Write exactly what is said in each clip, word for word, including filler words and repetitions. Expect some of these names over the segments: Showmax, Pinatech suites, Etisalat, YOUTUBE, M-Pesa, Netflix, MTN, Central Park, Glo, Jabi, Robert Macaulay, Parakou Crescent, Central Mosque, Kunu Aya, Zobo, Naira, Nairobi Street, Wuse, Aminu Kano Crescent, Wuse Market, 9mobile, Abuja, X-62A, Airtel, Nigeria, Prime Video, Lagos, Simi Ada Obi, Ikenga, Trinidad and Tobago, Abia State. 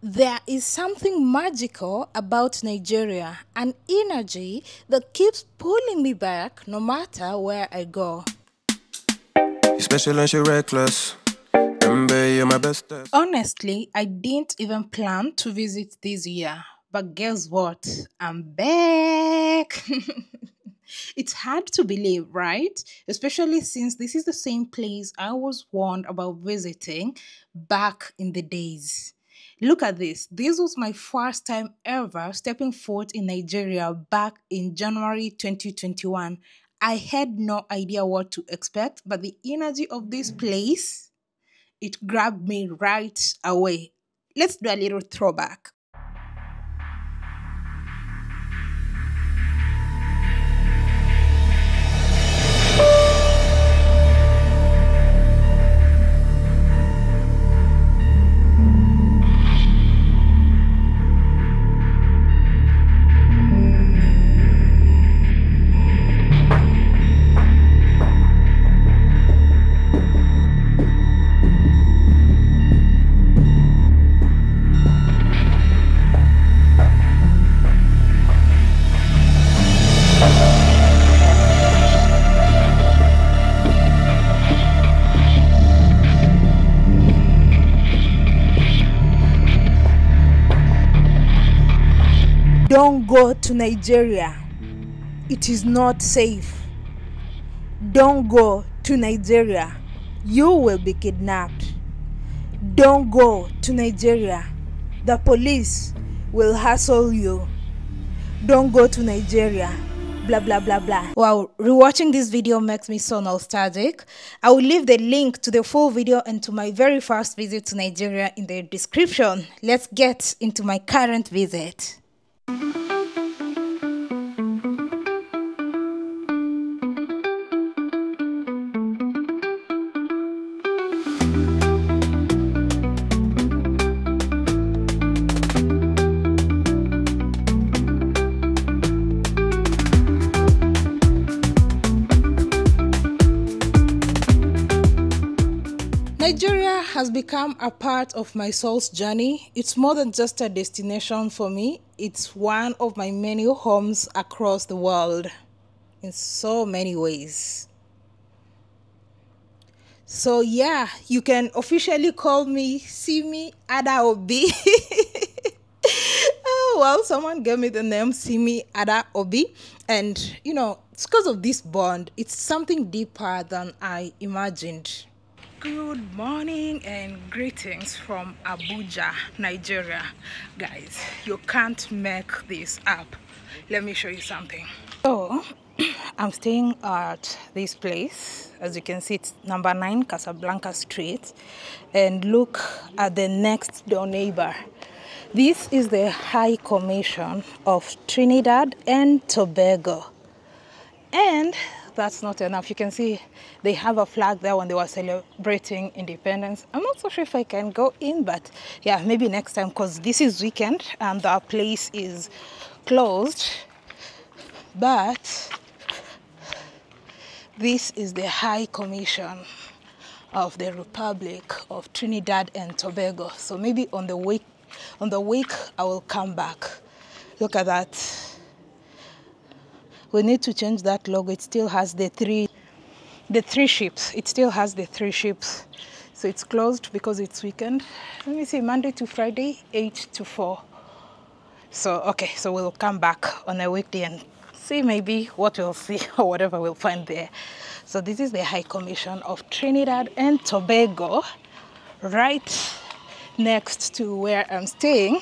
There is something magical about Nigeria, an energy that keeps pulling me back no matter where I go. Especially when you're reckless. You're my best. Honestly, I didn't even plan to visit this year, but guess what? I'm back! It's hard to believe, right? Especially since this is the same place I was warned about visiting back in the days. Look at this. This was my first time ever stepping foot in Nigeria back in January twenty twenty-one. I had no idea what to expect, but the energy of this place, it grabbed me right away. Let's do a little throwback. Don't go to Nigeria. It is not safe. Don't go to Nigeria. You will be kidnapped. Don't go to Nigeria. The police will hassle you. Don't go to Nigeria. Blah, blah, blah, blah. Wow, rewatching this video makes me so nostalgic. I will leave the link to the full video and to my very first visit to Nigeria in the description. Let's get into my current visit. Nigeria has become a part of my soul's journey. It's more than just a destination for me. It's one of my many homes across the world in so many ways. So yeah, you can officially call me Simi Ada Obi. Oh, well, someone gave me the name Simi Ada Obi. And, you know, it's because of this bond. It's something deeper than I imagined. Good morning and greetings from Abuja, Nigeria. Guys, you can't make this up. Let me show you something. So, I'm staying at this place. As you can see, it's number nine Casablanca Street. And look at the next door neighbor. This is the High Commission of Trinidad and Tobago. And that's not enough. You can see they have a flag there when they were celebrating independence. I'm not so sure if I can go in, but yeah, maybe next time, because this is weekend and the place is closed. But this is the High Commission of the Republic of Trinidad and Tobago. So maybe on the week, on the week I will come back. Look at that. We need to change that logo. It still has the three, the three ships. It still has the three ships. So it's closed because it's weekend. Let me see, Monday to Friday, eight to four. So, okay, so we'll come back on a weekday and see maybe what we'll see or whatever we'll find there. So this is the High Commission of Trinidad and Tobago, right next to where I'm staying.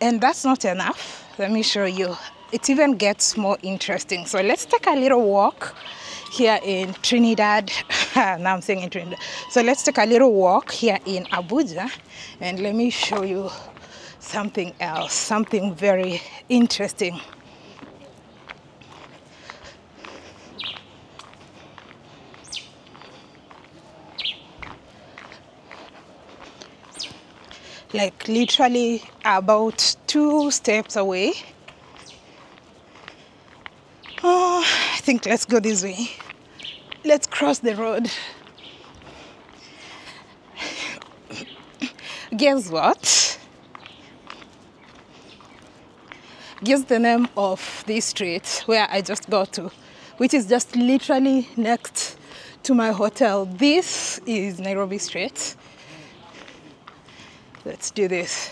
And that's not enough. Let me show you. It even gets more interesting. So let's take a little walk here in Trinidad. Now I'm saying in Trinidad. So let's take a little walk here in Abuja and let me show you something else, something very interesting. Like literally about two steps away. Oh, I think let's go this way. Let's cross the road. Guess what? gives the name of this street where I just got to, which is just literally next to my hotel. This is Nairobi Street. Let's do this.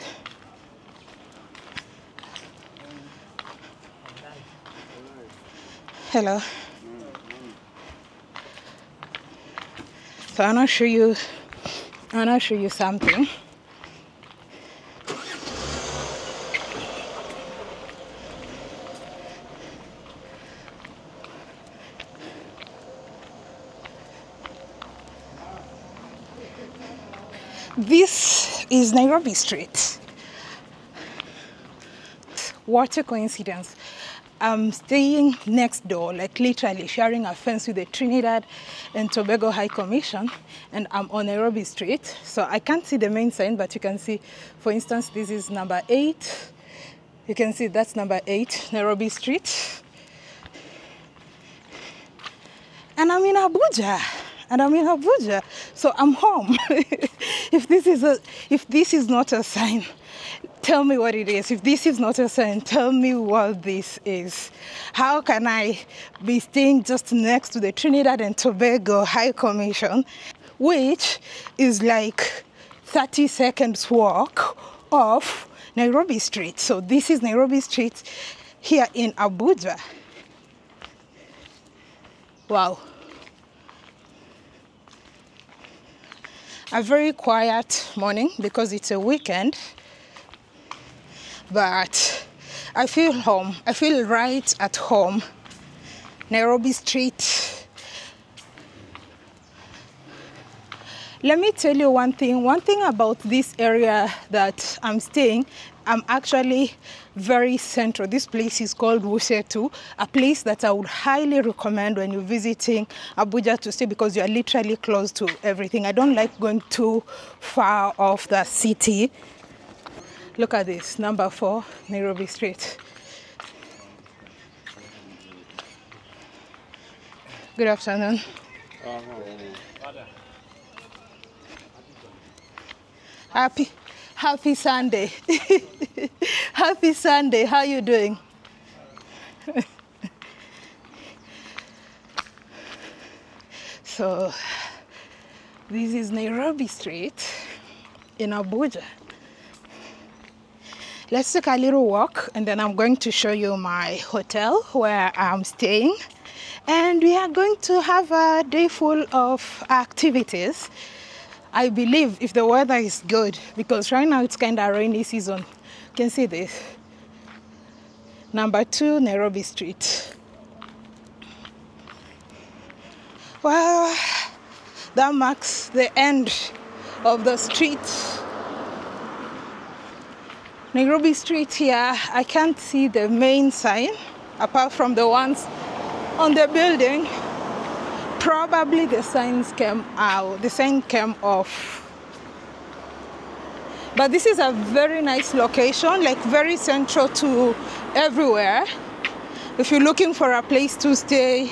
Hello. So I'm not sure you, I'm not sure you something. This is Nairobi Street. What a coincidence. I'm staying next door, like literally sharing a fence with the Trinidad and Tobago High Commission, and I'm on Nairobi Street. So I can't see the main sign, but you can see, for instance, this is number eight. You can see that's number eight, Nairobi Street. And I'm in Abuja. And I'm in Abuja, so I'm home. If this is a, if this is not a sign, tell me what it is. If this is not a sign, tell me what this is. How can I be staying just next to the Trinidad and Tobago High Commission, which is like thirty seconds walk off Nairobi Street? So this is Nairobi Street here in Abuja. Wow. A very quiet morning because it's a weekend, but I feel home. I feel right at home. Nairobi Street. Let me tell you one thing. One thing about this area that I'm staying, I'm actually very central. This place is called Wuse too, a place that I would highly recommend when you're visiting Abuja to stay, because you are literally close to everything. I don't like going too far off the city. Look at this, number four, Nairobi Street. Good afternoon. Happy. Happy Sunday. Happy Sunday. How are you doing? So, this is Nairobi Street in Abuja. Let's take a little walk, and then I'm going to show you my hotel where I'm staying. And we are going to have a day full of activities. I believe, if the weather is good, because right now it's kind of rainy season. You can see this. Number two, Nairobi Street. Well, that marks the end of the street. Nairobi Street here, I can't see the main sign, apart from the ones on the building. Probably the signs came out, the sign came off. But this is a very nice location, like very central to everywhere. If you're looking for a place to stay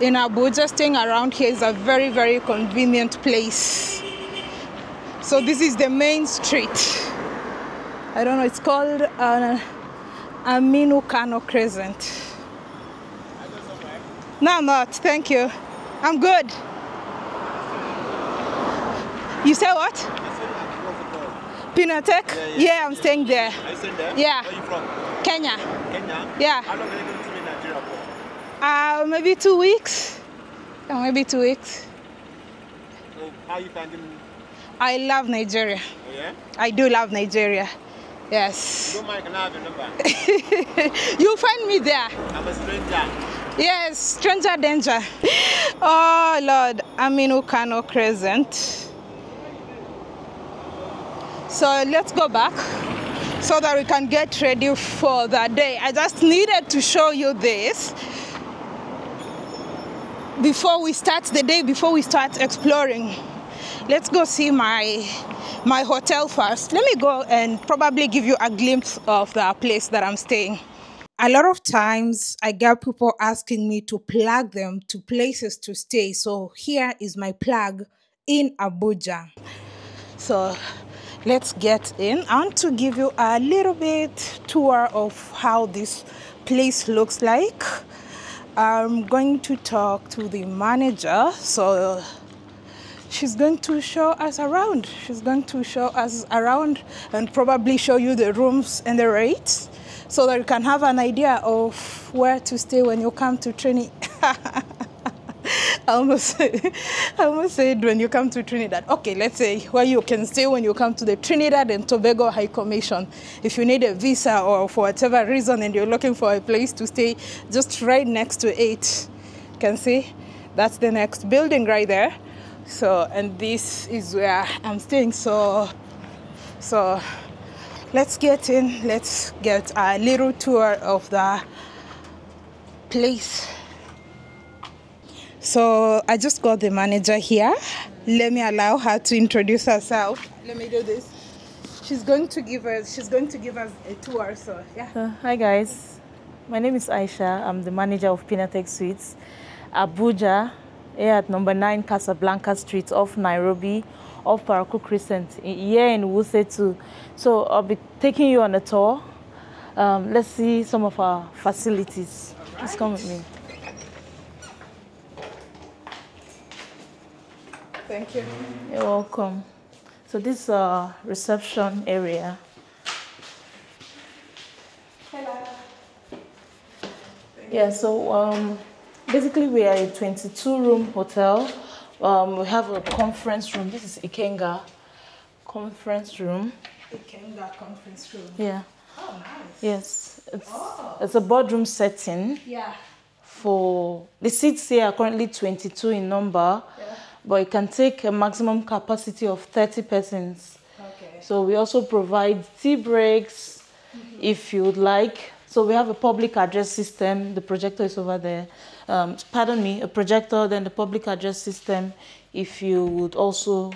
in Abuja, staying around here is a very, very convenient place. So this is the main street. I don't know, it's called uh, Aminu Kano Crescent. No, I'm not, thank you. I'm good. You say what? Pinatech? Yeah, yeah. yeah, I'm staying there. Are you staying there? Yeah. Where are you from? Kenya. Kenya? Yeah. How long are you going to be in Nigeria for? Uh, maybe two weeks. Yeah, maybe two weeks. So how are you finding? I love Nigeria. Oh, yeah? I do love Nigeria. Yes. You don't mind, can I have your number? You'll find me there. I'm a stranger. Yes, stranger danger. Oh Lord, Aminu Kano Crescent. So let's go back so that we can get ready for the day. I just needed to show you this before we start the day, before we start exploring. Let's go see my my hotel first. Let me go and probably give you a glimpse of the place that I'm staying. A lot of times I get people asking me to plug them to places to stay. So here is my plug in Abuja. So Let's get in. I want to give you a little bit tour of how this place looks like. I'm going to talk to the manager, so she's going to show us around. She's going to show us around and probably show you the rooms and the rates so that you can have an idea of where to stay when you come to Trinidad. I almost, I almost said when you come to Trinidad. Okay, let's say where you can stay when you come to the Trinidad and Tobago High Commission. If you need a visa or for whatever reason and you're looking for a place to stay, just right next to it. You can see that's the next building right there. So, and this is where I'm staying. So, so let's get in. Let's get a little tour of the place. So I just got the manager here. Let me allow her to introduce herself. Let me do this. She's going to give us. She's going to give us a tour. So yeah. Uh, hi guys, my name is Aisha. I'm the manager of Pinatech Suites, Abuja, here at number nine Casablanca Street, off Nairobi, off Parakou Crescent, here in Wuse too. So I'll be taking you on a tour. Um, let's see some of our facilities. Right. Please come with me. Thank you. You're welcome. So this is our reception area. Hello. Yeah, so um, basically we are a twenty-two room hotel. Um, we have a conference room. This is Ikenga conference room. Ikenga conference room. Yeah. Oh, nice. Yes. It's, oh. it's a boardroom setting. Yeah. For the seats here are currently twenty-two in number. Yeah. But it can take a maximum capacity of thirty persons. Okay. So we also provide tea breaks, mm-hmm. if you would like. So we have a public address system. The projector is over there. Um, pardon me, a projector, then the public address system, if you would also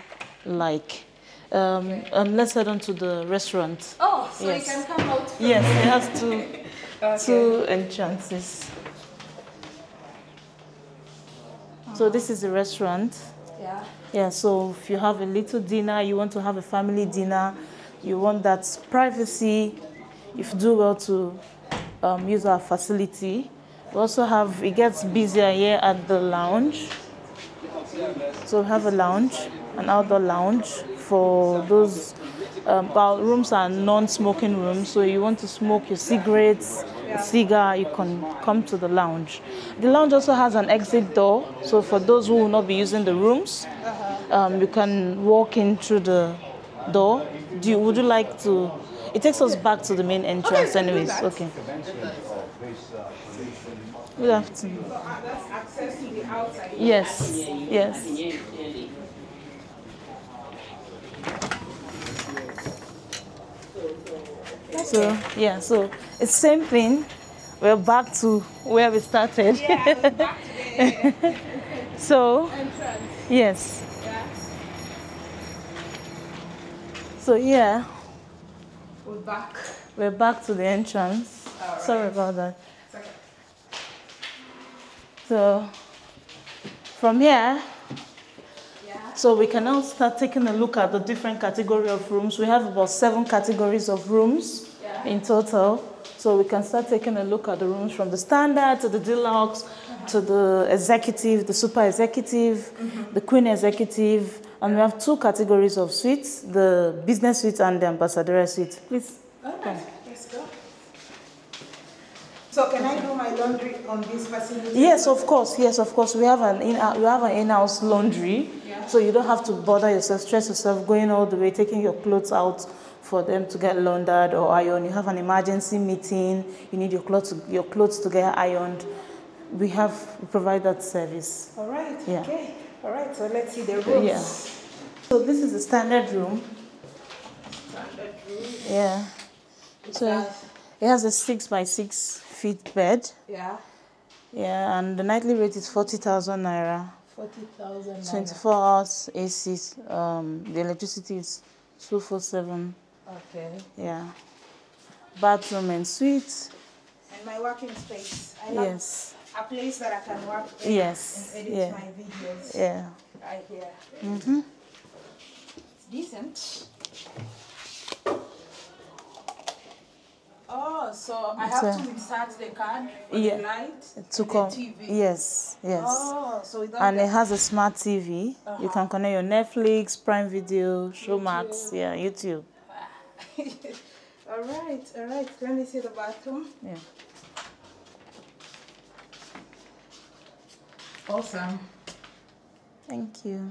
like. Um, okay. And let's head on to the restaurant. Oh, so yes. You can come out. Yes, it has two, okay. two entrances. So this is the restaurant. Yeah. Yeah, so if you have a little dinner, you want to have a family dinner, you want that privacy, if you do well to um, use our facility. We also have, it gets busier here at the lounge. So we have a lounge, an outdoor lounge for those, um, our rooms are non-smoking rooms, so you want to smoke your cigarettes, a cigar, you can come to the lounge. The lounge also has an exit door, so for those who will not be using the rooms, um, you can walk in through the door. Do you, would you like to? It takes us back to the main entrance, okay, anyways. Okay. Good afternoon. That's access to the outside. Yes. Yes. So yeah, so it's same thing. We're back to where we started. Yeah, we're back to the so entrance. Yes. Yeah. So yeah. We're back. We're back to the entrance. Right. Sorry about that. It's okay. So from here. So we can now start taking a look at the different category of rooms. We have about seven categories of rooms, yeah, in total. So we can start taking a look at the rooms from the standard to the deluxe, uh-huh, to the executive, the super executive, mm-hmm, the queen executive. And we have two categories of suites, the business suite and the ambassador suite. Please. All right, come. Let's go. So can I do my laundry on this facility? Yes, of course. Yes, of course. We have an in we have an in-house laundry, yeah, so you don't have to bother yourself, stress yourself going all the way, taking your clothes out for them to get laundered or ironed. You have an emergency meeting, you need your clothes your clothes to get ironed. We have we provide that service. All right. Yeah. Okay. All right. So let's see the rooms. Yeah. So this is the standard room. Standard room. Yeah. So it has a six by six. feet bed. Yeah. Yeah, and the nightly rate is forty thousand naira. forty thousand. twenty-four hours A C. Um, the electricity is two forty-seven. Okay. Yeah. Bathroom and suite. And my working space. I love, yes, a place that I can work in, yes, and edit, yeah, my videos. Yeah. Right here. Mm-hmm. It's decent. So I have so, to insert the card, yeah, the light, to and come. The T V. Yes, yes. Oh, so and it has a smart T V. Uh-huh. You can connect your Netflix, Prime Video, Showmax, YouTube. Yeah, YouTube. all right, all right. Let me see the bathroom. Yeah. Awesome. Thank you.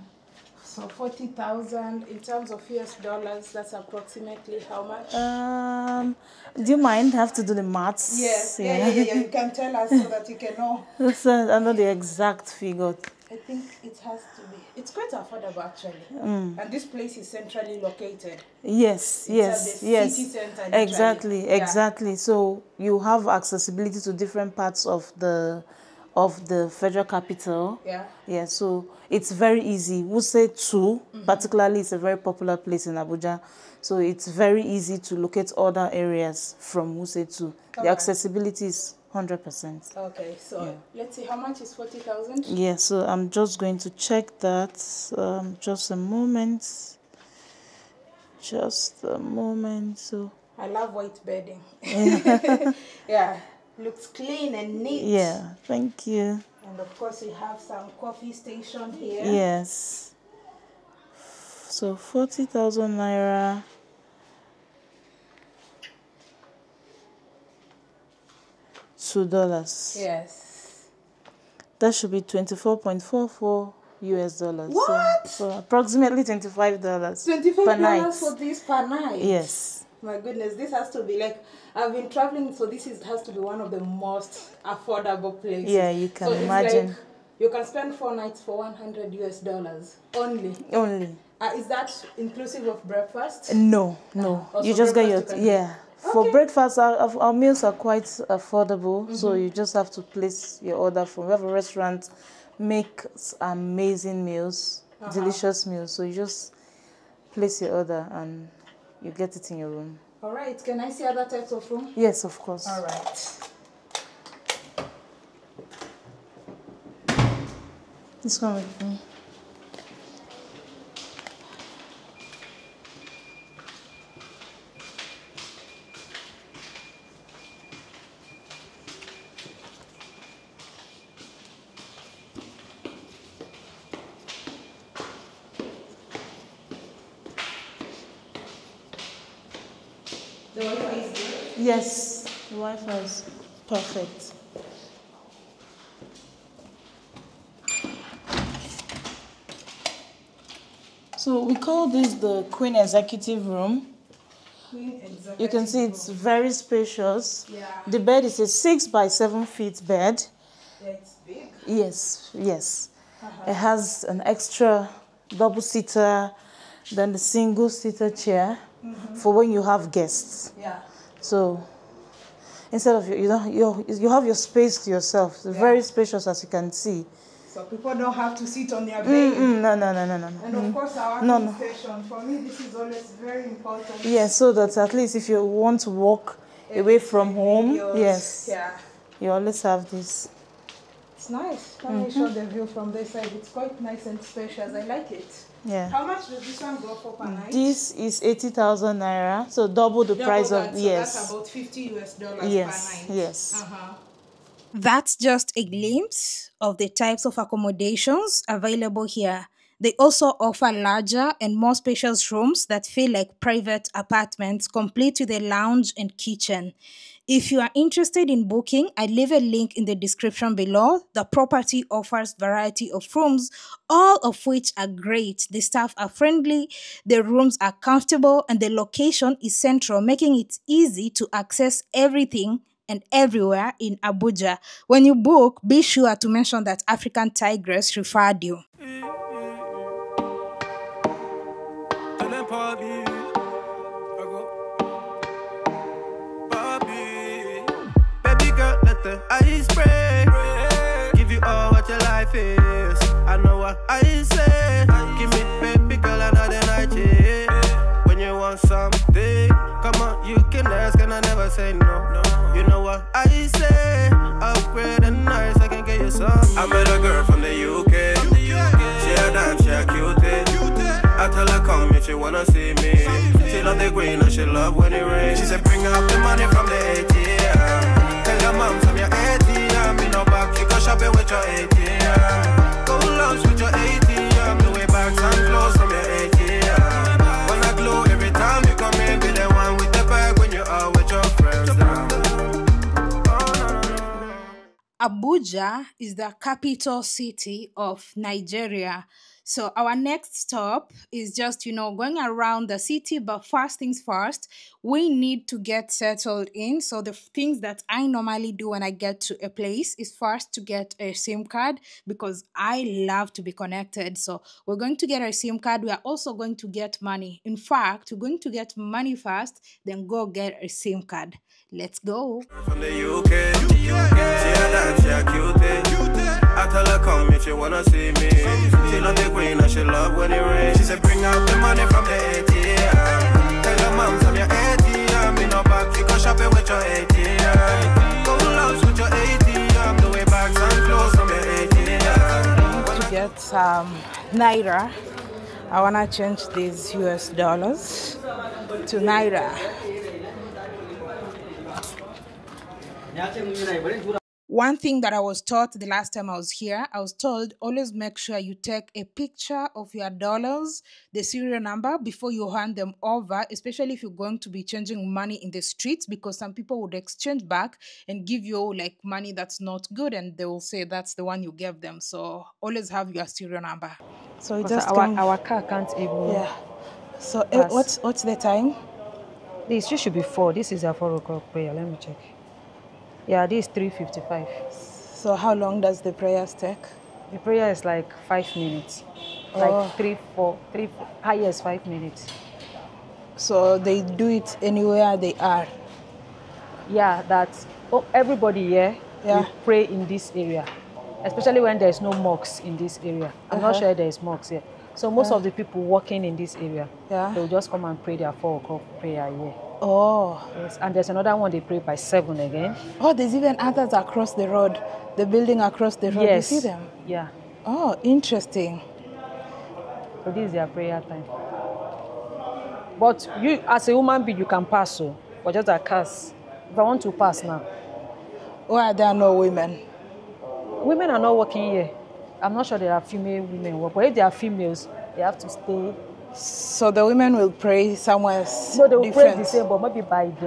So forty thousand in terms of U S dollars, that's approximately how much? Um, do you mind? Have to do the maths. Yes. Yeah, yeah, yeah. yeah. You can tell us so that you can know. Listen, I know the exact figure. I think it has to be. It's quite affordable actually. Mm. And this place is centrally located. Yes, it's yes, yes. City center, exactly, yeah. exactly. So you have accessibility to different parts of the. of the federal capital. Yeah. Yeah, so it's very easy. Wuse too, mm-hmm. particularly, it's a very popular place in Abuja. So it's very easy to locate other areas from Wuse too. Okay. The accessibility is one hundred percent. Okay, so yeah. let's see, how much is forty thousand? Yeah, so I'm just going to check that. Um, just a moment. Just a moment. So I love white bedding. Yeah. yeah. Looks clean and neat. Yeah, thank you. And of course we have some coffee station here. Yes. So forty thousand naira. Two dollars. Yes. That should be twenty-four point four four U S dollars. What? So, so approximately twenty-five dollars. twenty-five dollars for this per night? Yes. My goodness, this has to be like, I've been traveling, so this is, has to be one of the most affordable places. Yeah, you can so imagine. Like, you can spend four nights for one hundred U S dollars only. Only. Uh, is that inclusive of breakfast? No, no. Uh, you just get your, you yeah. Okay. For breakfast, our, our meals are quite affordable, mm-hmm. so you just have to place your order from whatever restaurant makes amazing meals, uh-huh. delicious meals. So you just place your order and... you get it in your room. All right. Can I see other types of room? Yes, of course. All right. It's coming. Yes, the Wi-Fi is perfect. So we call this the Queen Executive Room. Queen Executive you can see it's very spacious. Yeah. The bed is a six by seven feet bed. Yeah, it's big. Yes, yes. Uh-huh. It has an extra double seater, then the single seater chair mm-hmm. for when you have guests. Yeah. So, instead of, you know, you, you have your space to yourself. It's yeah. very spacious, as you can see. So people don't have to sit on their bed. Mm-mm, no, no, no, no, no. And of mm. course, our no, no. station, for me, this is always very important. Yeah, so that at least if you want to walk if away from home, videos, yes, yeah. you always have this. It's nice. Can mm-hmm. we show the view from this side? It's quite nice and spacious. I like it. Yeah. How much does this one go for per night? This is eighty thousand naira, so double the double price that, of so yes. That's about fifty U S dollars yes, per night. Yes. Uh-huh. That's just a glimpse of the types of accommodations available here. They also offer larger and more spacious rooms that feel like private apartments, complete with a lounge and kitchen. If you are interested in booking, I leave a link in the description below. The property offers variety of rooms, all of which are great. The staff are friendly, the rooms are comfortable, and the location is central, making it easy to access everything and everywhere in Abuja. When you book, be sure to mention that African Tigress referred you. I spray, give you all what your life is. I know what I say. Give me baby girl another night, yeah. When you want something, come on, you can ask and I never say no. You know what I say. Upgrade and nice, I can get you something. I met a girl from the U K. She a dime, she a cutie. I tell her come if she wanna see me. She love the green and she love when it rains. She said bring up the money from the A T M. Abuja is the capital city of Nigeria. So our next stop is just, you know, going around the city, but first things first, we need to get settled in. So the things that I normally do when I get to a place is first to get a SIM card because I love to be connected. So we're going to get a SIM card. We are also going to get money. In fact, we're going to get money first, then go get a SIM card. Let's go. From the U K. I tell her come if she wanna see me. She love the queen and she love when it rains. She said bring out the money from the A T M. Tell your mom I'm your A T M. In her back you go shopping with your A T M. Go lounge with your A T M. The way back and close from your A T M. I want to get some um, Naira. I wanna change these U S dollars to Naira. One thing that I was taught the last time I was here, I was told always make sure you take a picture of your dollars, the serial number, before you hand them over, especially if you're going to be changing money in the streets, because some people would exchange back and give you like money that's not good and they will say that's the one you gave them. So always have your serial number. So just our, come... our car can't even. Yeah. So it, what's what's the time? This should be four. This is a four o'clock prayer. Let me check. Yeah, this is three fifty-five. So how long does the prayers take? The prayer is like five minutes. Oh. Like three, four, three, four, highest five minutes. So they do it anywhere they are? Yeah, that's oh, everybody here yeah. will pray in this area. Especially when there's no mosques in this area. I'm uh-huh. not sure there's mosques here. So most uh-huh. of the people working in this area, yeah. they'll just come and pray their four o'clock prayer here. Oh. Yes, and there's another one they pray by seven again. Oh, there's even others across the road, the building across the road. Yes. You see them? Yeah. Oh, interesting. So this is their prayer time. But you, as a human being, you can pass, so, but just a cast. If I want to pass now. Why are there no women? Women are not working here. I'm not sure there are female women work, but if they are females, they have to stay. So the women will pray somewhere different? No, they will different. pray the same, but maybe by the,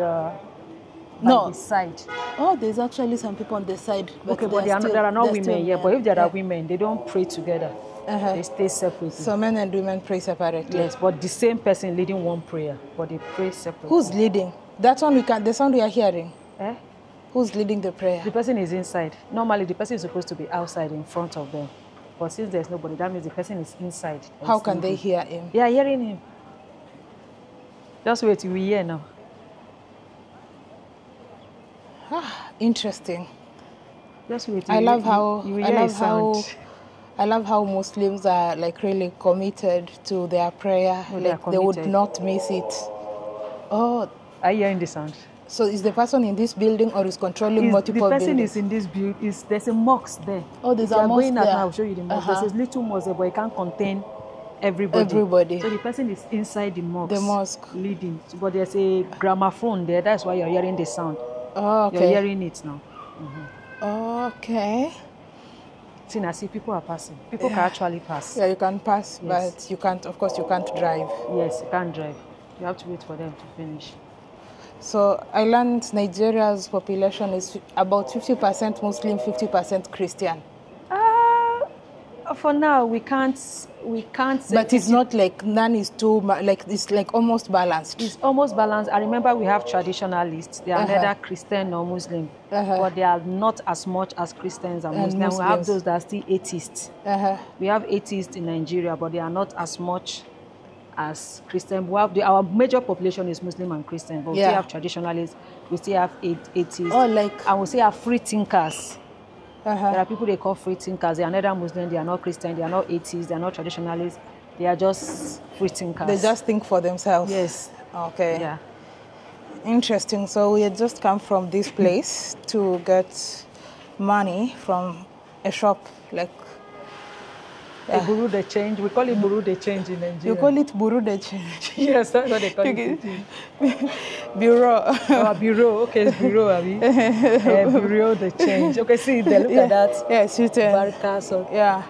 by no. the side. Oh, there's actually some people on the side. But okay, but there are, still, there are not women here, yeah, but if there yeah. are women, they don't pray together. Uh-huh. They stay separately. So men and women pray separately? Yes, but the same person leading one prayer, but they pray separately. Who's leading? That's one we can, the sound we are hearing. Eh? Who's leading the prayer? The person is inside. Normally, the person is supposed to be outside in front of them. But since there's nobody, that means the person is inside. How can they hear him? They are hearing him. Just wait, we hear now. Ah, interesting. Just wait. I love how you hear his sound. I love how Muslims are like really committed to their prayer. Like they would not miss it. Oh, I hear in the sound. So is the person in this building or is controlling is, multiple buildings? The person buildings? is in this building. Is There's a mosque there. Oh, there's if a mosque going there. Out, I'll show you the mosque. Uh -huh. There's a little mosque, but it can't contain everybody. Everybody. So the person is inside the mosque. The mosque. Leading. But there's a gramophone there. That's why you're hearing the sound. Oh, okay. You're hearing it now. Mm-hmm. Okay. See, I see people are passing. People yeah. can actually pass. Yeah, you can pass, yes. but you can't, of course, you can't drive. Yes, you can't drive. You have to wait for them to finish. So I learned Nigeria's population is about fifty percent Muslim, fifty percent Christian. Uh, for now, we can't, we can't say. But it's not like none is too, like it's like almost balanced. It's almost balanced. I remember we have traditionalists. They are uh-huh. neither Christian nor Muslim. Uh-huh. But they are not as much as Christians and Muslims. And Muslims. We have those that are still atheists. Uh-huh. We have atheists in Nigeria, but they are not as much as Christian. Well, the, our major population is Muslim and Christian, but yeah. we still have traditionalists, we still have atheists, oh, like... and we still have free thinkers. Uh-huh. There are people they call free thinkers. They are neither Muslim, they are not Christian, they are not atheists, they are not traditionalists. They are just free thinkers. They just think for themselves. Yes. Okay. Yeah. Interesting. So we had just come from this place to get money from a shop like Yeah. A buru de change. We call it buru de change in Nigeria. You call it buru de change? Yes, that's what they call it. Bureau. Oh, bureau. Okay, it's bureau, Abi. uh, bureau de change. Okay, see, they look yeah. at that. Yes, you tell. Barca, yeah.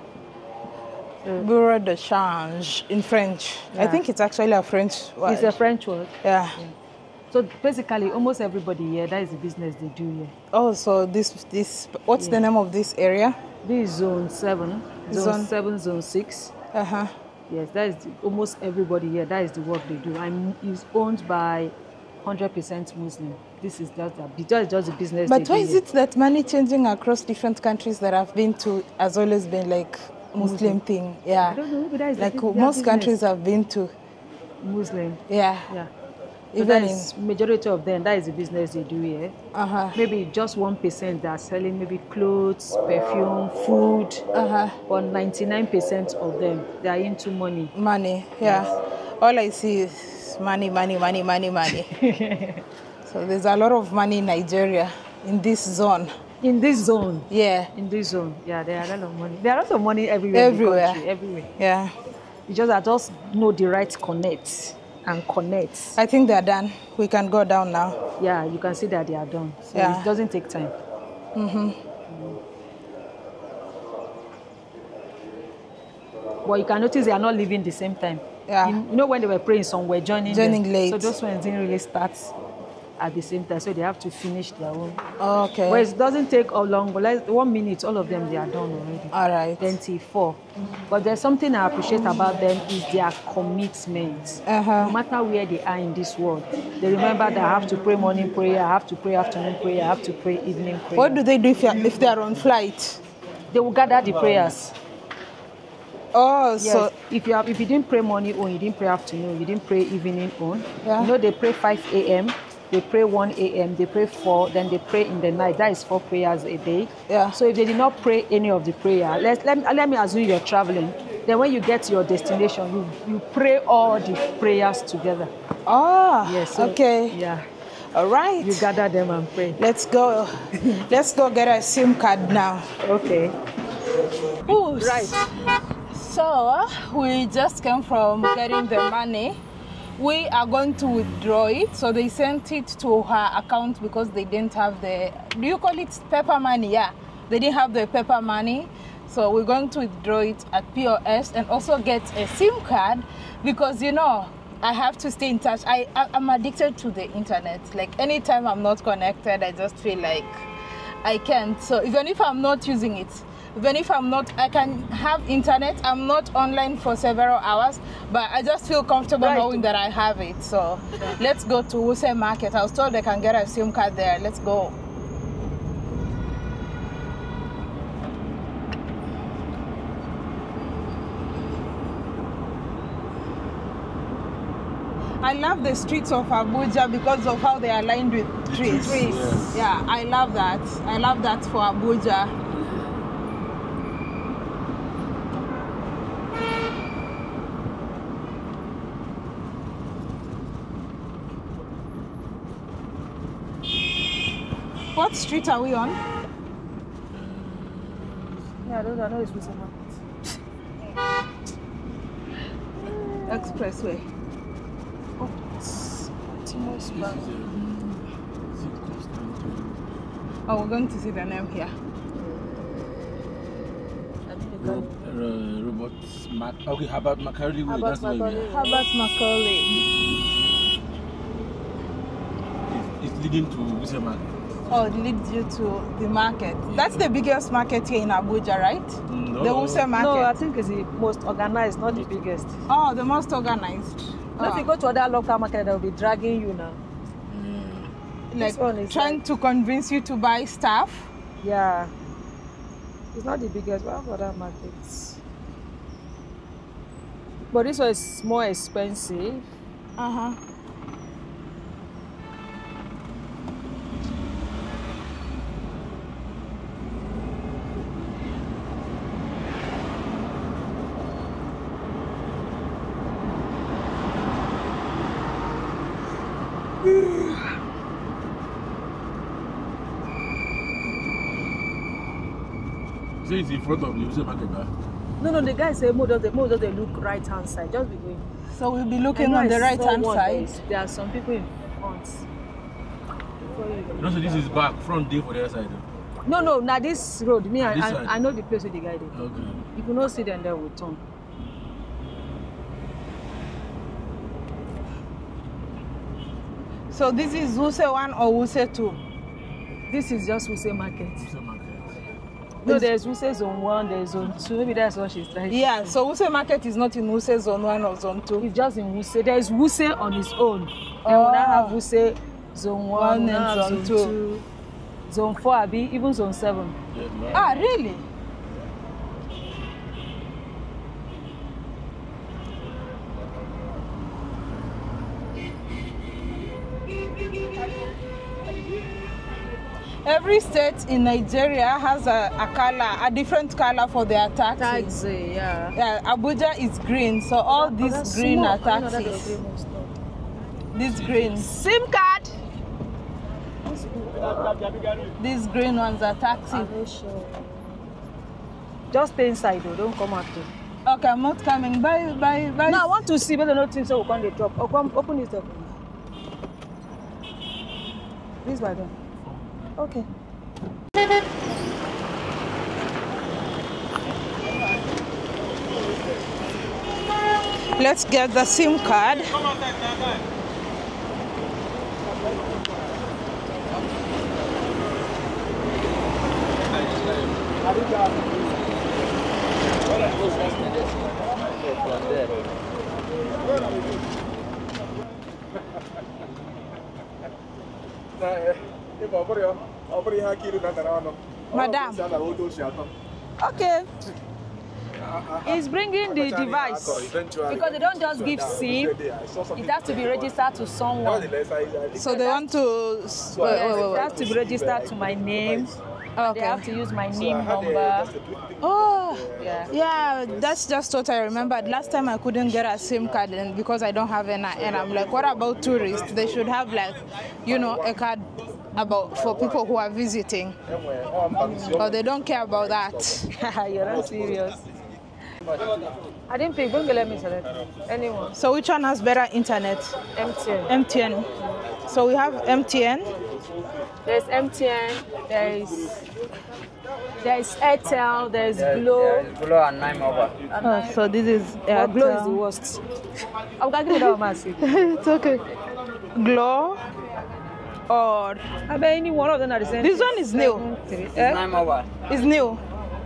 So. Bureau de change in French. Yeah. I think it's actually a French word. It's a French word. Yeah. yeah. So basically, almost everybody here, that is the business they do here. Oh, so this, this what's yeah. the name of this area? This is zone seven, zone, zone seven, zone six. Uh-huh. Yes, that is the, almost everybody here, that is the work they do. And it's owned by one hundred percent Muslim. This is just the, just, just the business But why is here. It that money changing across different countries that I've been to has always been like Muslim mm-hmm. thing? Yeah. I don't know, but that is like the, most countries I've been to. Muslim. Yeah. Yeah. So that is majority of them, that is the business they do here. Uh-huh. Maybe just one percent that are selling maybe clothes, perfume, food. Uh-huh. But ninety-nine percent of them, they are into money. Money, yeah. Yes. All I see is money, money, money, money, money. So there's a lot of money in Nigeria, in this zone. In this zone? Yeah. In this zone, yeah, there are a lot of money. There are a lot of money everywhere. Everywhere. In the country, everywhere. Yeah. You just, I just know the right connect. And connect. I think they are done. We can go down now. Yeah, you can see that they are done. So yeah. It doesn't take time. Mm-hmm. Mm. But you can notice they are not leaving the same time. Yeah. You, you know when they were praying, some were joining. Joining them. Late. So those ones didn't really start at the same time. So they have to finish their own. Okay. Well, it doesn't take all long. But like one minute, all of them they are done already. All right. twenty-four. Mm-hmm. But there's something I appreciate about them is their commitment. Uh-huh. No matter where they are in this world, they remember that I have to pray morning prayer, I have to pray afternoon prayer, I have to pray evening prayer. What do they do if, if they are on flight? They will gather the prayers. Oh, yes. So if you have, if you didn't pray morning on, you didn't pray afternoon, you didn't pray evening on. Yeah. You know they pray five A M They pray one A M They pray four. Then they pray in the night. That is four prayers a day. Yeah. So if they did not pray any of the prayer, let let me, let me assume you're traveling. Then when you get to your destination, you you pray all the prayers together. Oh. Yes. So, okay. Yeah. All right. You gather them and pray. Let's go. Let's go get a SIM card now. Okay. Ooh, right. So we just came from getting the money. We are going to withdraw it, so they sent it to her account because they didn't have the, do you call it paper money? Yeah, they didn't have the paper money, so we're going to withdraw it at P O S and also get a SIM card because, you know, I have to stay in touch. I, I, I'm addicted to the internet. Like, anytime I'm not connected, I just feel like I can't. So even if I'm not using it, even if I'm not, I can have internet. I'm not online for several hours, but I just feel comfortable right. knowing that I have it. So let's go to Wuse Market. I was told I can get a SIM card there. Let's go. I love the streets of Abuja because of how they are lined with trees. trees. Yes. Yeah, I love that. I love that for Abuja. What street are we on? Yeah, I don't know. It's Wuse Market. Expressway. Oh, it's Oh, we're going to see the name here. Rob, uh, Robert Mac. Okay, Robert Macaulay. Robert Macaulay. Robert Macaulay. It's leading to Wuse Market. Oh, it leads you to the market. That's the biggest market here in Abuja, right? No. The Wuse Market. No, I think it's the most organized, not the biggest. Oh, the most organized. Now, oh. If you go to other local market, they'll be dragging you now. Mm. Like trying like... to convince you to buy stuff. Yeah. It's not the biggest. What about other markets? But this one is more expensive. Uh huh. Is in front of the Wuse Market, right? No, no, the guy said, Mo does they look right hand side, just be going. So we'll be looking on the right hand side. There are some people in front. No, so this is back, front day for the other side. No, no, now this road, me, I, this I, I know the place with the guy did. Okay. If you not see them, they will turn. So this is Wuse one or Wuse two? This is just Wuse Market. Wuse Market. No, there's Wuse Zone one, there's Zone two. Maybe that's what she's trying to yeah, say. Yeah, so Wuse Market is not in Wuse Zone one or Zone two. It's just in Wuse. There's Wuse on its own. Oh. And we now have Wuse Zone one, one and Zone two. Zone two. Zone four, Abi, even Zone seven. Yeah, no. Ah, really? Every state in Nigeria has a, a color, a different color for their taxis. Taxi, yeah. Yeah. Abuja is green, so all oh, these oh, green are taxis. These green. SIM card! These green ones are taxis. Sure. Just stay inside though, don't come out though. Okay, I'm not coming. Bye, bye, bye. No, I want to see, but I don't think so. Open the top. Open it up. This way, then. Okay. Let's get the SIM card. Madam, okay, he's bringing the device because they don't just give SIM, it has to be registered to someone. So they want to... Yes, it has to be registered to my name. Okay. They have to use my name, number. Oh, yeah. Yeah, that's just what I remembered. Last time I couldn't get a SIM card and because I don't have an, and I'm like, what about tourists? They should have like, you know, a card about for people who are visiting. But they don't care about that. You're not serious. I didn't pick. Don't let me select anyone. So which one has better internet? M T N. M T N. So we have M T N. There's M T N, there's there's Airtel, there's Glo. Glo and nine mobile. Oh, so this is uh, Glo is the worst. I'm gonna get it out of my seat. It's okay. Glo or I bet any one of them are the same. This one is new. It's eh? nine mobile. It's new.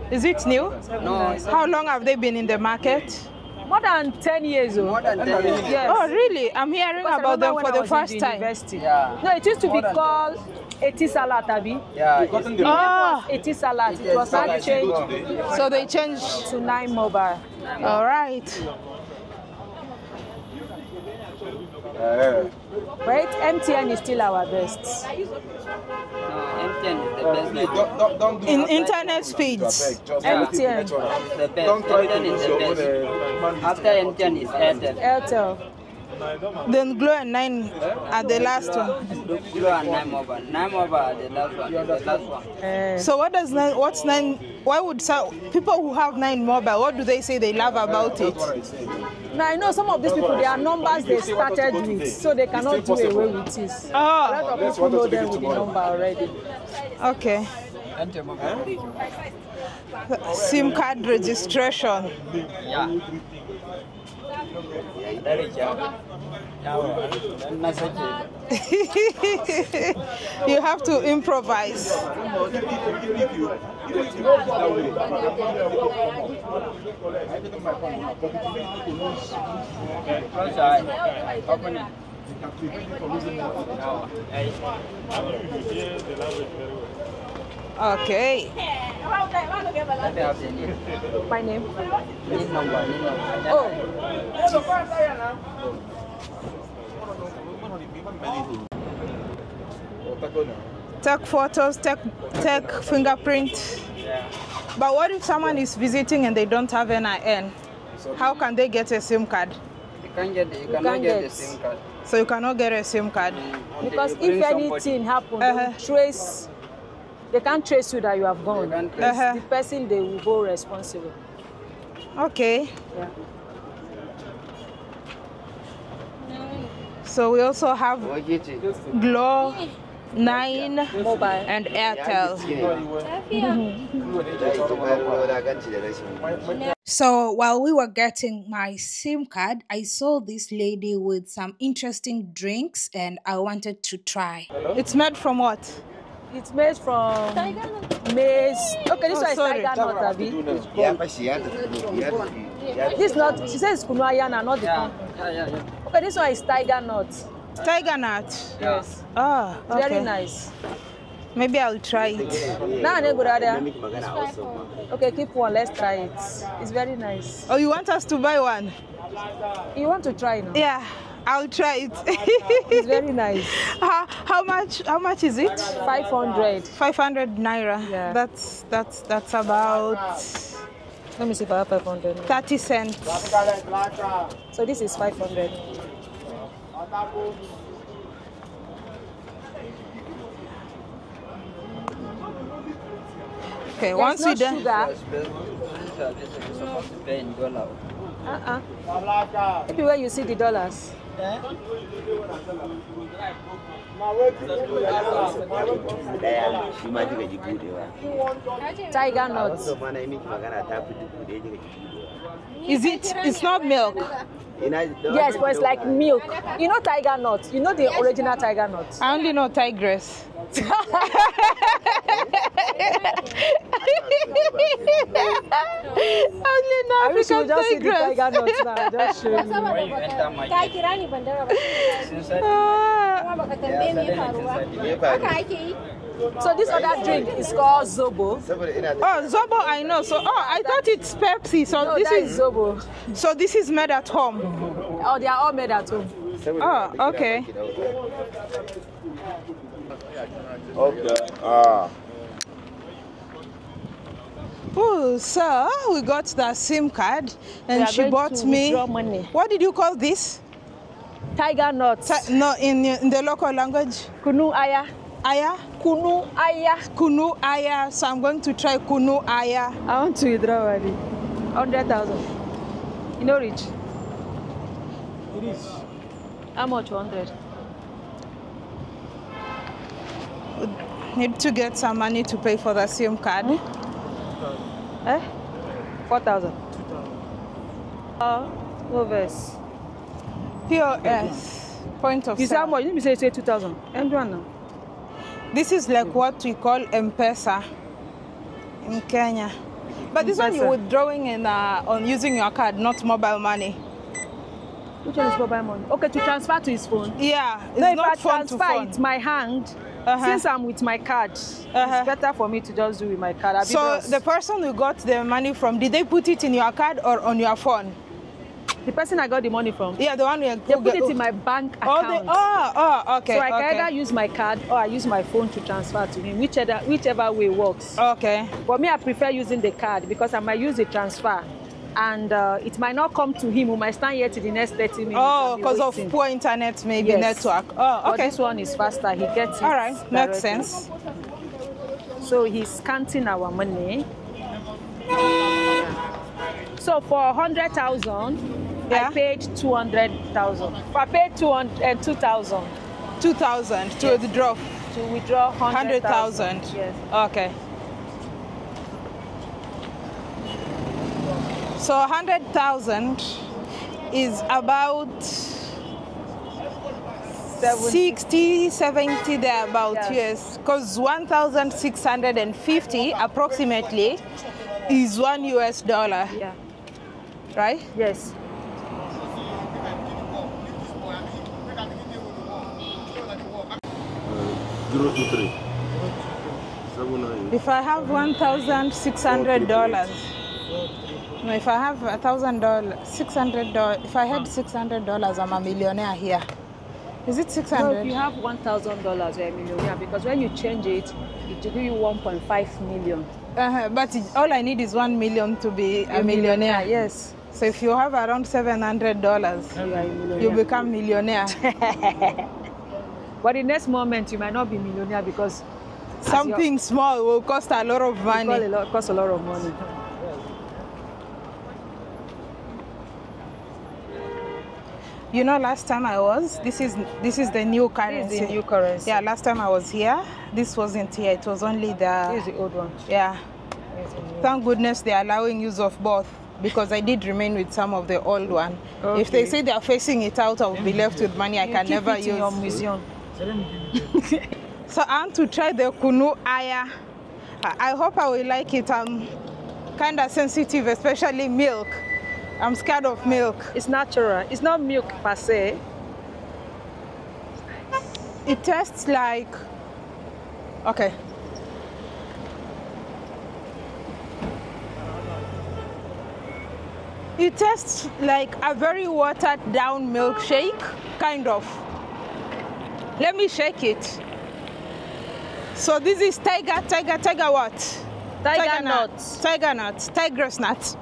Is it new? No. How long have they been in the market? More than ten years old. More than ten years. Yes. Oh, really? I'm hearing because about them for the first time. Yeah. No, it used to More be called Etisalat, Abi. Yeah. It was oh. Etisalat. It was not changed. So they changed to nine mobile. Yeah. All right. Yeah. Wait, M T N is still our best. In internet speeds, M T N is the best. M T N is the best. After M T N is Airtel. Airtel. Then Glo and nine are the last one. Glo and nine mobile. nine mobile are the last one. The last one. Uh, so what does nine? What's nine? Why would so, people who have nine mobile? What do they say they love about it? Now I know some of these people, their numbers they started with, so they cannot do away with this. Oh. A lot of people know them with the number already. Okay. SIM card registration. Yeah. You have to improvise. Okay. My name. Oh. Take photos, take take fingerprint. Yeah. But what if someone is visiting and they don't have an N I N? How can they get a SIM card? You can't get the, you cannot you get, get the SIM card. So you cannot get a SIM card. Mm. Because if anything happens, uh-huh. trace. They can't trace you that you have gone. Uh-huh. The person they will go responsible. Okay. Yeah. So we also have Glo Nine Mobile and Airtel. So while we were getting my SIM card, I saw this lady with some interesting drinks and I wanted to try. Hello? It's made from what? It's made from maize. Okay, this oh, one is tiger nut, Abi. This nut, she says it's Kunu Aya, not the yeah. Yeah, yeah, yeah. Okay, this one is tiger nut. Tiger nut? Yes. Ah, oh, okay. Very nice. Maybe I'll try it. Nah, no good idea. Okay, keep one. Let's try it. It's very nice. Oh, you want us to buy one? You want to try now? Yeah, I'll try it. It's very nice. How, how much? How much is it? Five hundred. Five hundred naira. Yeah. That's that's that's about. Let me see, about five hundred. Thirty cents. So this is five hundred. Okay, there's once no you done. Uh uh. Maybe where you see the dollars. Yeah. Tiger nuts. Is it? It's not milk. Yes, but it's like milk. You know tiger nuts. You know the original tiger nuts. I only know tigress. Only know I wish you would just see the tiger nuts now. Just show me. So this other drink is called Zobo. Oh, Zobo, I know. So, oh, I thought it's Pepsi. So no, this is, is Zobo. So this is made at home. Oh, they are all made at home. Oh, okay. Okay. Ah. Oh, so we got the SIM card, and she bought me. What did you call this? Tiger nuts. Ti no, in, in the local language. Kunu Aya. Aya. Kunu Aya. Kunu Aya. So I'm going to try Kunu Aya. I want to withdraw it. Hundred thousand. You know, rich. It is. How much? Hundred. Need to get some money to pay for the SIM card. Hmm? Eh? Four thousand. Two thousand. Uh, O V S. P O S. Point of sale. Is how much? Let me say say two thousand. Everyone now. This is like what we call M-Pesa in Kenya, but this one you're withdrawing in uh, on using your card, not mobile money. Which one is mobile money? Okay, to transfer to his phone. Yeah, it's no, if not I phone transfer to phone. It, my hand. Uh-huh. Since I'm with my card, uh-huh. It's better for me to just do with my card. So because the person who got the money from, did they put it in your card or on your phone? The person I got the money from. Yeah, the one who they put it in my bank account. Oh, the, oh, oh, okay. So I can okay. either use my card or I use my phone to transfer to him, whichever whichever way works. Okay. But me, I prefer using the card because I might use the transfer. And uh, it might not come to him. We might stand here to the next thirty minutes. Oh, because of poor internet, maybe yes. network. Oh, okay. But this one is faster. He gets it. All right, directly. Makes sense. So he's counting our money. Yeah. So for hundred thousand, yeah. I paid two hundred thousand. I paid two hundred and two thousand. Two thousand to yes. withdraw. To withdraw hundred thousand. Yes. Okay. So one hundred thousand is about sixty, seventy there about, yeah. Yes. Because one thousand six hundred fifty approximately is one U S dollar. Yeah. Right? Yes. Uh, if I have one thousand six hundred dollars. If I have a thousand dollars, six hundred dollars. If I had six hundred dollars, I'm a millionaire here. Is it six hundred? No, if you have one thousand dollars, you're a millionaire because when you change it, it will give you one point five million. Uh -huh, but it, all I need is one million to be a, a millionaire. millionaire. Yes. So if you have around seven hundred dollars, you become millionaire. But the next moment, you might not be millionaire because something small will cost a lot of money. It will cost a lot of money. You know, last time I was, this is this is the new currency. This is the new currency. Yeah, last time I was here, this wasn't here. It was only the. This is the old one. Yeah. Thank goodness they're allowing use of both, because I did remain with some of the old one. Okay. If they say they're facing it out, I'll be left with money I can never use. Your museum. So I want to try the Kunu Aya. I hope I will like it. I'm kind of sensitive, especially milk. I'm scared of milk. It's natural. It's not milk per se. It tastes like... Okay. It tastes like a very watered down milkshake, kind of. Let me shake it. So this is tiger, tiger, tiger what? Tiger, tiger nuts. Nut. Tiger nuts, tigress nuts.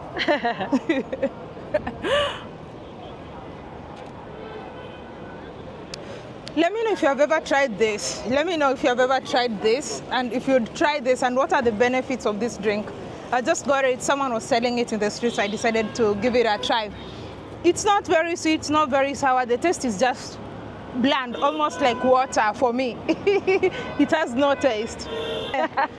Let me know if you have ever tried this. Let me know if you have ever tried this and if you'd try this and what are the benefits of this drink. I just got it. Someone was selling it in the streets. I decided to give it a try. It's not very sweet. It's not very sour. The taste is just bland, almost like water for me. It has no taste.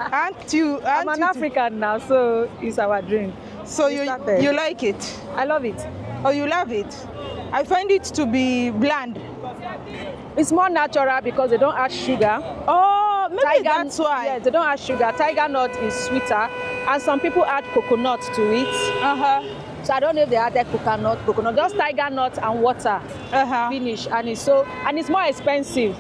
Aren't you? Aren't I'm an you African now, so it's our drink. So you, you like it? I love it. Oh, you love it? I find it to be bland. It's more natural because they don't add sugar. Oh, maybe tiger, that's why. Yeah, they don't add sugar. Tiger nut is sweeter, and some people add coconut to it. Uh-huh. So I don't know if they added coconut, coconut, just tiger nut and water. Uh-huh. Finish, and it's so, and it's more expensive.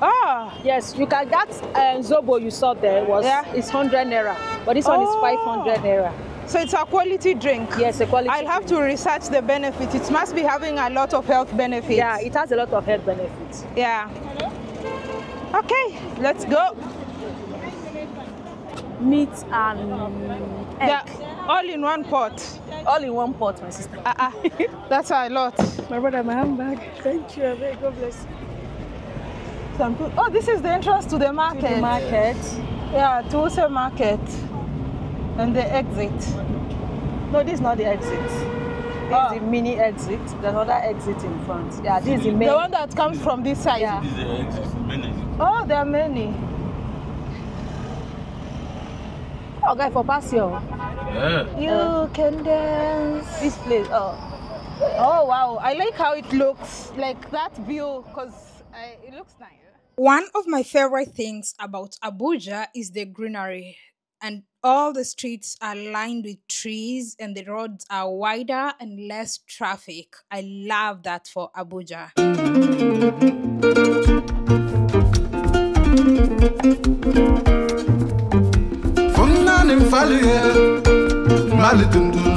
Ah, yes, you can. That um, Zobo you saw there was yeah. It's hundred naira, but this oh. one is five hundred naira. So it's a quality drink. Yes, a quality I'll drink. have to research the benefits. It must be having a lot of health benefits. Yeah, it has a lot of health benefits. Yeah. Okay, let's go. Meat and egg. Yeah, all in one pot. All in one pot, my sister. Uh-uh. That's a lot. My brother, my handbag. Thank you. God bless you. Oh, this is the entrance to the market. To the market. Yeah, to Wuse Market. And the exit. No, this is not the exit. This oh. is the mini exit. There's another exit in front. Yeah, this is the main. The one that comes from this side. Yeah. This is the exit. Many. Oh, there are many. Oh, guy, for Passion. Yeah. You uh, can dance. This place. Oh. Oh, wow. I like how it looks. Like that view, because uh, it looks nice. One of my favorite things about Abuja is the greenery. And all the streets are lined with trees and the roads are wider and less traffic. I love that for Abuja. Malitentula,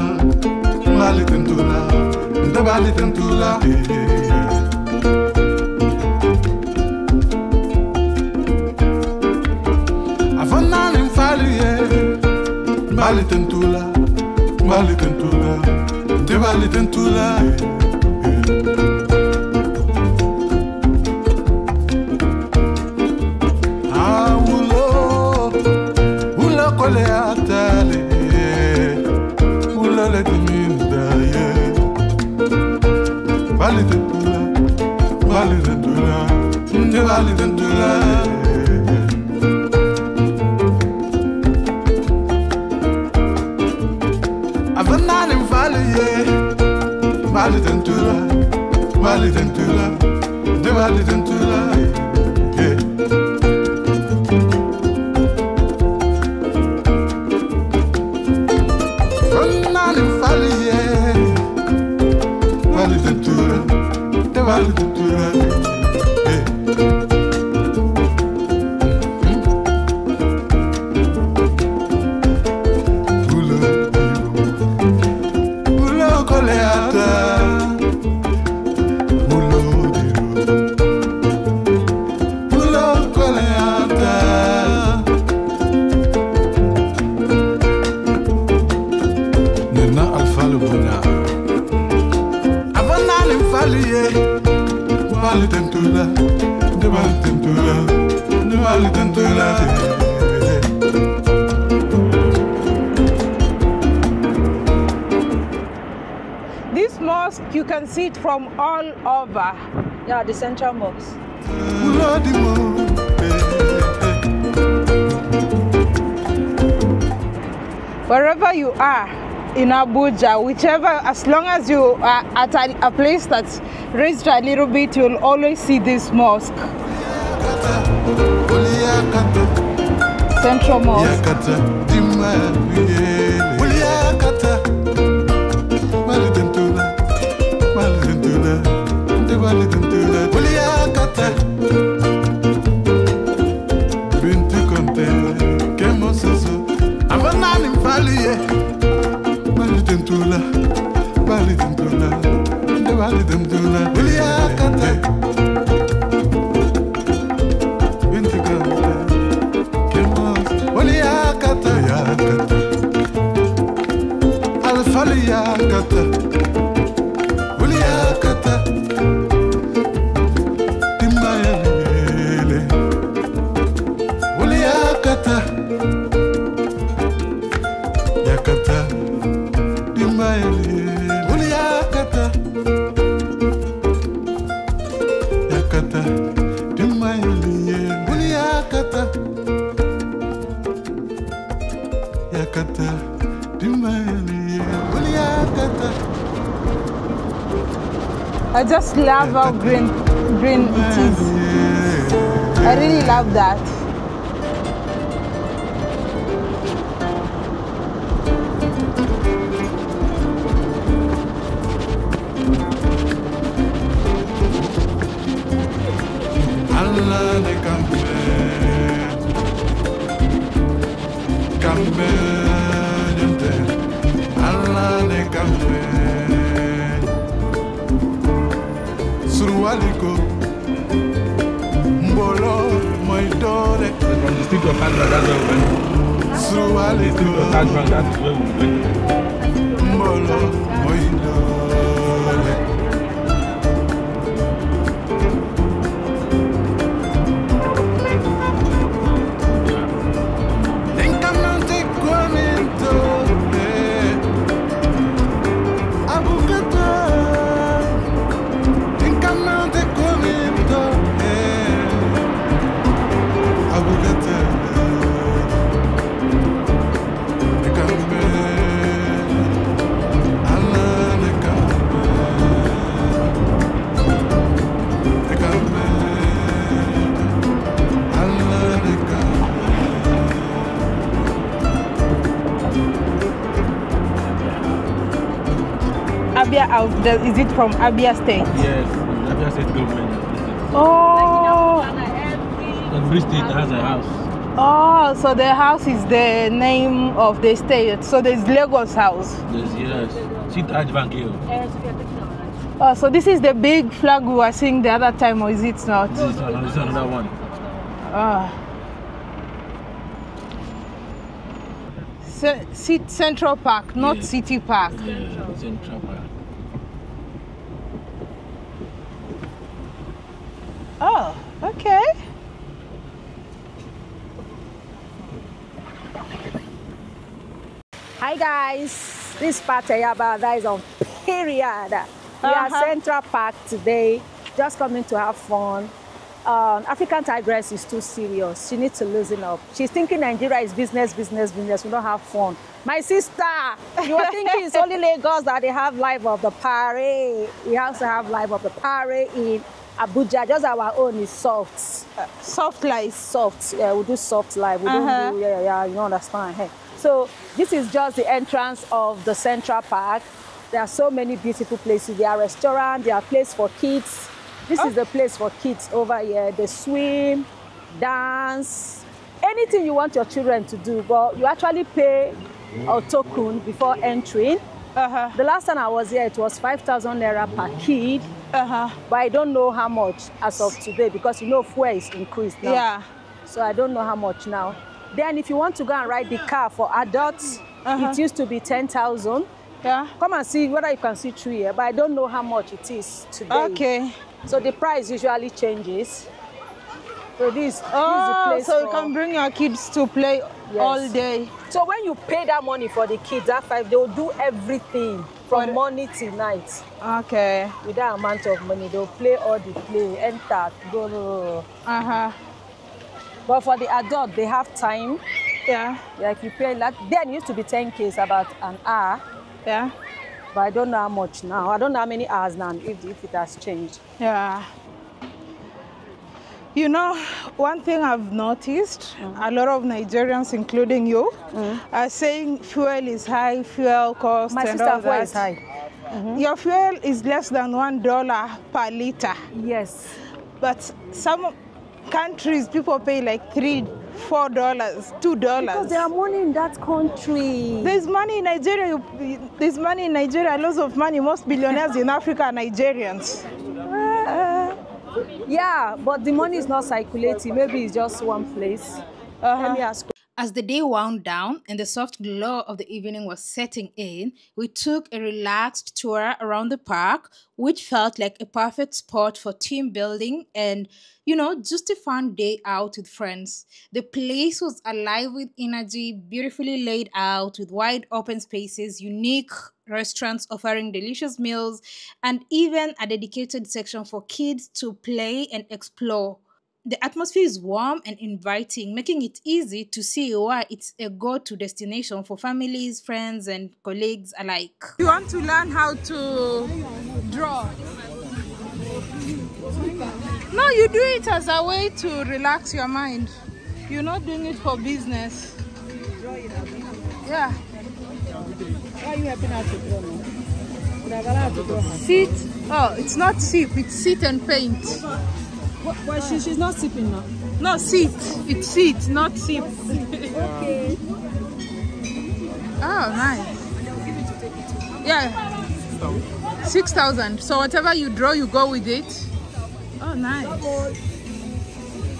Malitentula, de Malitentula. Ah, Ulo, Ulo Coleatale, Ulo Letiminda, Malitentula, Malitentula, de Malitentula. Malitentula, Malitentula, de Malitentula. Ronaldo falie, Malitentula, de Malitentula. mosques. You can see it from all over. Yeah, the Central Mosque. Wherever you are in Abuja, whichever, as long as you are at a, a place that's raised a little bit, you'll always see this mosque. Central Mosque. I just love how green, green it is. I really love that. Is it from Abia State? Yes, Abia State government. Oh! Every state has a house. Oh, so the house is the name of the state. So there's Lagos house. Yes, yes. Oh, so this is the big flag we were seeing the other time, or is it not? This is another one. Oh. Central Park, not yes. City Park. Yeah, Central Park. Oh, okay. Hi guys, this part Ayaba is on period. We uh-huh. are Central Park today, just coming to have fun. Um, African Tigress is too serious. She needs to loosen up. She's thinking Nigeria is business, business, business. We don't have fun. My sister, you are thinking it's only Lagos that they have life of the party. We also have life of the party in Abuja. Just our own is soft. Uh, soft life. Soft. Yeah, we do soft life. We uh-huh. don't do, yeah, yeah, you understand. Hey. So this is just the entrance of the Central Park. There are so many beautiful places. There are restaurants, there are places for kids. This oh. is the place for kids over here. They swim, dance, anything you want your children to do. But you actually pay a token before entering. Uh-huh. The last time I was here, it was five thousand naira per kid. Uh-huh. But I don't know how much as of today, because you know fuel is increased now. Yeah. So I don't know how much now. Then if you want to go and ride the car for adults, uh-huh. it used to be ten thousand. Yeah. Come and see whether you can see through here, but I don't know how much it is today. Okay. So the price usually changes. So this, oh, this is the place. So for... you can bring your kids to play yes. all day. So when you pay that money for the kids at five, they will do everything from morning till night. Okay. With that amount of money, they will play all the play, enter, go. Uh huh. But for the adult, they have time. Yeah. Like you pay like then it used to be ten K's about an hour. Yeah. But I don't know how much now. I don't know how many hours now if if it has changed. Yeah. You know, one thing I've noticed, mm-hmm. a lot of Nigerians, including you, mm-hmm. are saying fuel is high, fuel cost My and all that. My sister's fuel is high. Mm-hmm. Your fuel is less than one dollar per liter. Yes. But some countries, people pay like three, four dollars, two dollars. Because there are money in that country. There's money in Nigeria. There's money in Nigeria. Lots of money. Most billionaires in Africa are Nigerians. Yeah, but the money is not circulating. Maybe it's just one place. Uh-huh. As the day wound down and the soft glow of the evening was setting in, we took a relaxed tour around the park, which felt like a perfect spot for team building and, you know, just a fun day out with friends. The place was alive with energy, beautifully laid out with wide open spaces, unique restaurants offering delicious meals, and even a dedicated section for kids to play and explore. The atmosphere is warm and inviting, making it easy to see why it's a go-to destination for families, friends, and colleagues alike. You want to learn how to draw? No, you do it as a way to relax your mind. You're not doing it for business. Yeah. Why are you helping us to draw now? Sit. Oh, it's not sip, it's sit and paint. What, what, she, she's not sipping now. No, sit. It's sit, not sip. Okay. Oh, nice. Yeah. six thousand. So whatever you draw, you go with it. Oh, nice.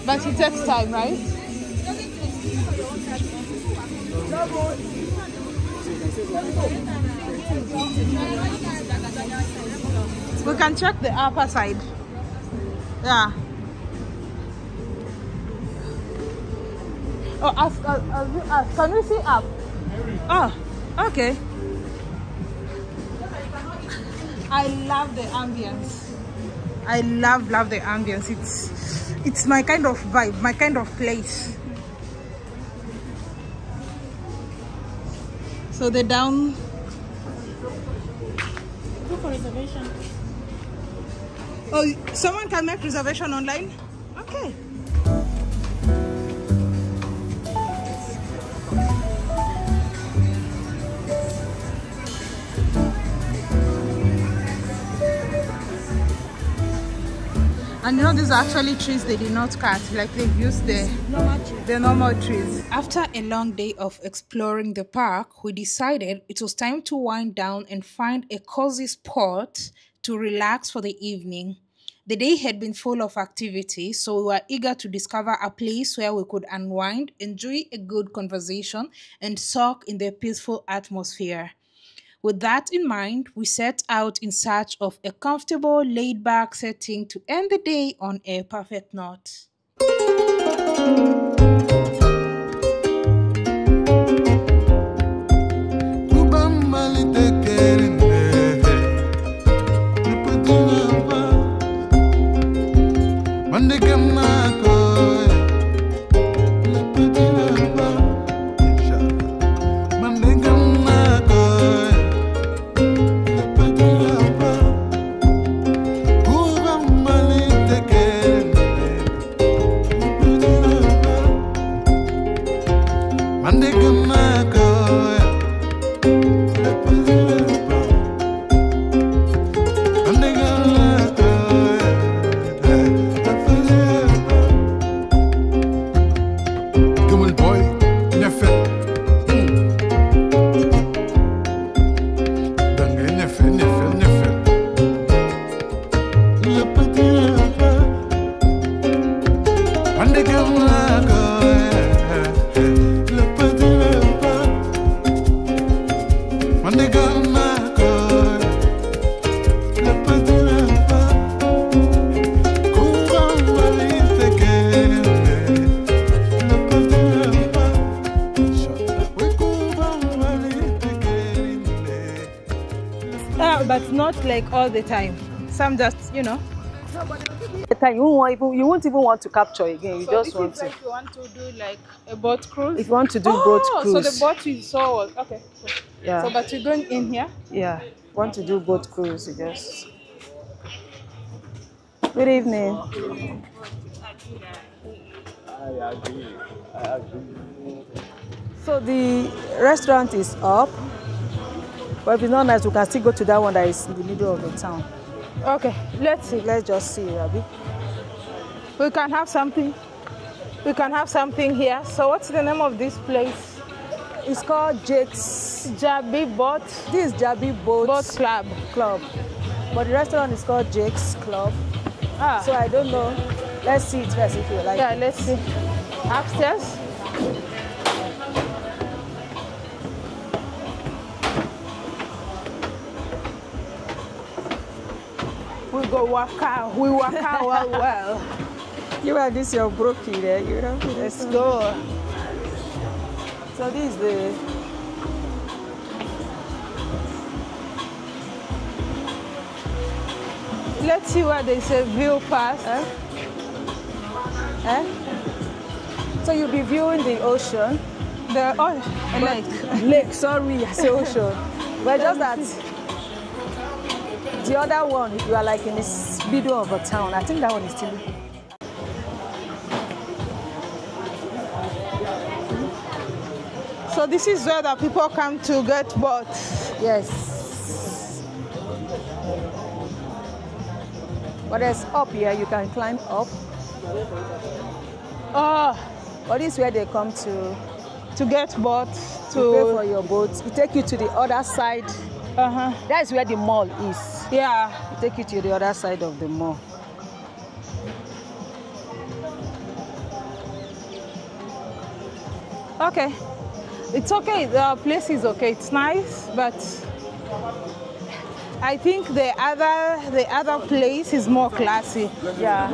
But it takes time, right? We can check the upper side. Yeah. Oh, ask, ask, ask, ask. Can you see up? Oh, okay. I love the ambience. I love, love the ambience. It's, it's my kind of vibe, my kind of place. So they're down. Go for reservation. Oh, someone can make reservation online? Okay. And you know, these are actually trees they did not cut, like they've used the the normal trees. After a long day of exploring the park, we decided it was time to wind down and find a cozy spot to relax for the evening. The day had been full of activity, so we were eager to discover a place where we could unwind, enjoy a good conversation, and soak in the peaceful atmosphere. With that in mind, we set out in search of a comfortable, laid-back setting to end the day on a perfect note. Thank you. It's not like all the time. Some just, you know. You won't even, you won't even want to capture again. You so just want to. Like you want to do like a boat cruise. If you want to do oh, boat cruise. So the boat you saw was okay. So, yeah. So but you're going in here. Yeah. Want to do boat cruise? You just. Good evening. Good evening. I agree. I agree. So the restaurant is up. But if it's not nice, we can still go to that one that is in the middle of the town. Okay, let's see. Let's just see, Rabi. We can have something. We can have something here. So what's the name of this place? It's called Jake's Jabi Boat. This is Jabi Boat, Boat Club. Club. But the restaurant is called Jake's Club. Ah. So I don't know. Let's see it first if you like. Yeah, it. Let's see. Upstairs. We go walk out. We walk out well, well. You are this, you're brokey there. You know. Let's go. So this is the. Let's see where there's a view past. Eh? Eh? So you'll be viewing the ocean. The oh, lake. Lake. Sorry, I say ocean. But just that. The other one, you are like in this middle of a town. I think that one is still. So this is where the people come to get bought. Yes. But there's up here, you can climb up. Oh. But this is where they come to to get bought. To, to pay for your boats. It take you to the other side. Uh-huh. That's where the mall is. Yeah. Take you to the other side of the mall. Okay. It's okay. The place is okay. It's nice, but I think the other the other place is more classy. Yeah.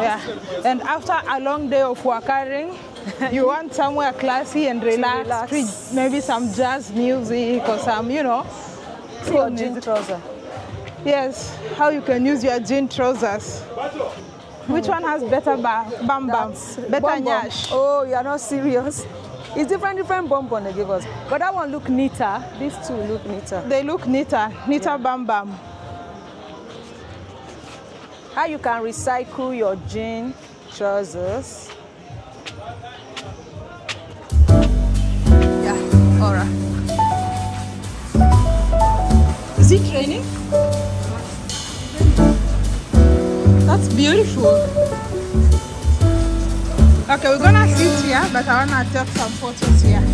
Yeah. And after a long day of working, you want somewhere classy and relaxed, relax. Maybe some jazz music or some, you know. See your jean trousers. Yes, how you can use your jean trousers. Which one has better ba bam bam? That's better bon nyash. Oh, you are not serious. It's different, different bonbon they give us. But that one look neater. These two look neater. They look neater. Neater yeah. Bam bam. How you can recycle your jean trousers. Is it raining? That's beautiful. Okay, we're gonna sit here, but I wanna take some photos here.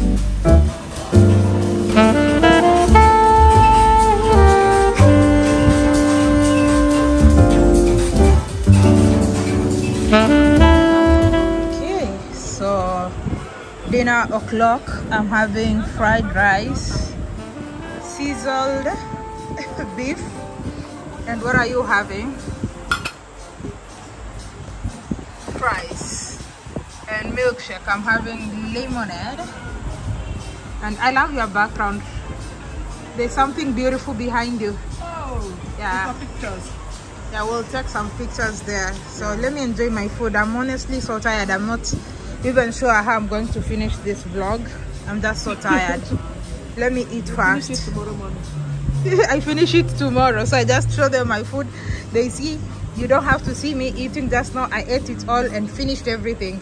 Dinner o'clock, I'm having fried rice, sizzled beef, and what are you having? Fries and milkshake. I'm having lemonade, and I love your background. There's something beautiful behind you. Oh, yeah. Pictures. Yeah, we'll take some pictures there. So let me enjoy my food. I'm honestly so tired. I'm not even sure how I'm going to finish this vlog. I'm just so tired. Let me eat fast. Finish it tomorrow morning. I finish it tomorrow, so I just show them my food. They see, you don't have to see me eating. Just now I ate it all and finished everything.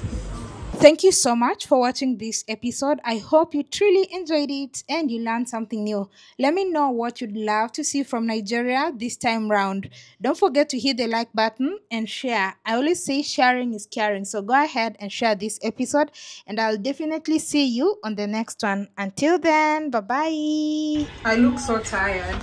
Thank you so much for watching this episode. I hope you truly enjoyed it and you learned something new. Let me know what you'd love to see from Nigeria this time round. Don't forget to hit the like button and share. I always say sharing is caring, so go ahead and share this episode, and I'll definitely see you on the next one. Until then, bye-bye. I look so tired.